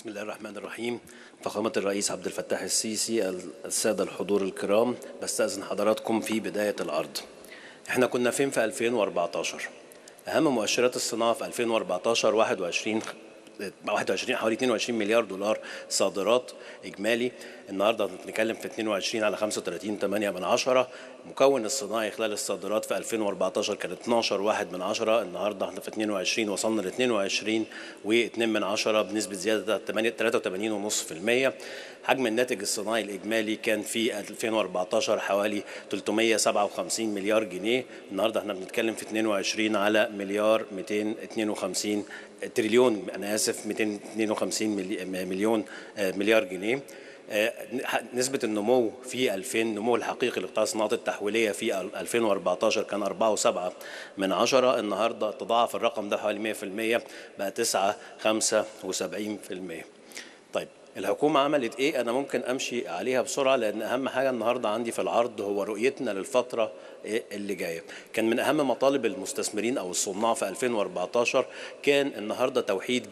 بسم الله الرحمن الرحيم. فخامة الرئيس عبد الفتاح السيسي، السادة الحضور الكرام، بستأذن حضراتكم في بداية العرض. احنا كنا فين في 2014؟ أهم مؤشرات الصناعة في 2014 21 حوالي 22 مليار دولار صادرات إجمالي. النهارده بنتكلم في 22 على 35.8، مكون الصناعي خلال الصادرات في 2014 كان 12.1، النهارده احنا في 22 وصلنا ل 22.2 بنسبة زيادة 83.5%. حجم الناتج الصناعي الإجمالي كان في 2014 حوالي 357 مليار جنيه، النهارده احنا بنتكلم في 22 على مليار 252 تريليون، أنا آسف 252 مليار جنيه. نسبة النمو في 2000، النمو الحقيقي لقطاع صناعة التحويلية في 2014 كان 4.7، النهارده تضاعف الرقم ده حوالي 100%، بقى 9.75%. طيب الحكومة عملت إيه؟ أنا ممكن أمشي عليها بسرعة لأن أهم حاجة النهاردة عندي في العرض هو رؤيتنا للفترة اللي جاية. كان من أهم مطالب المستثمرين أو الصناع في 2014 كان النهاردة توحيد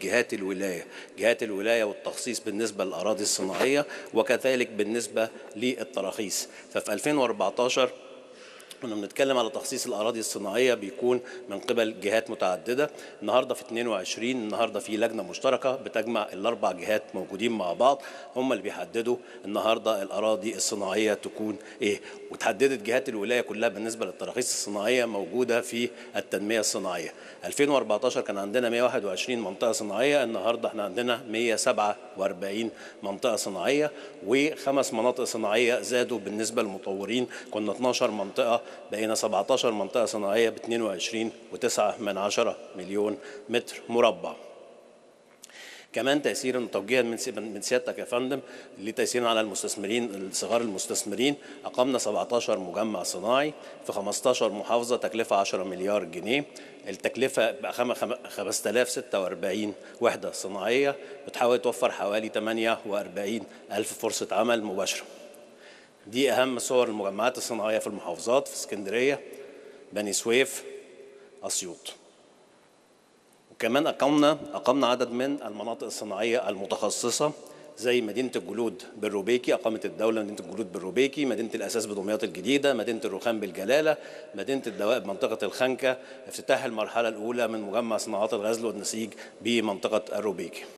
جهات الولاية والتخصيص بالنسبة للأراضي الصناعية وكذلك بالنسبة للتراخيص. ففي 2014 كنا بنتكلم على تخصيص الأراضي الصناعية بيكون من قبل جهات متعددة، النهارده في 22 النهارده في لجنة مشتركة بتجمع الأربع جهات موجودين مع بعض، هم اللي بيحددوا النهارده الأراضي الصناعية تكون إيه، وتحددت جهات الولاية كلها بالنسبة للتراخيص الصناعية موجودة في التنمية الصناعية. 2014 كان عندنا 121 منطقة صناعية، النهارده احنا عندنا 147 منطقة صناعية، وخمس مناطق صناعية زادوا بالنسبة للمطورين، كنا 12 منطقة بقينا 17 منطقة صناعية ب 22.9 مليون متر مربع. كمان تأثيرا وتوجيها من سيادتك يا فندم لتأثير على المستثمرين صغار المستثمرين، أقمنا 17 مجمع صناعي في 15 محافظة، تكلفة 10 مليار جنيه، التكلفة 5046 وحدة صناعية، بتحاول توفر حوالي 48,000 فرصة عمل مباشرة. دي أهم صور المجمعات الصناعية في المحافظات، في اسكندرية، بني سويف، أسيوط. وكمان أقمنا عدد من المناطق الصناعية المتخصصة زي مدينة الجلود بالروبيكي، أقامت الدولة مدينة الجلود بالروبيكي، مدينة الأساس بدمياط الجديدة، مدينة الرخام بالجلالة، مدينة الدواء بمنطقة الخنكه، افتتاح المرحلة الأولى من مجمع صناعات الغزل والنسيج بمنطقة الروبيكي.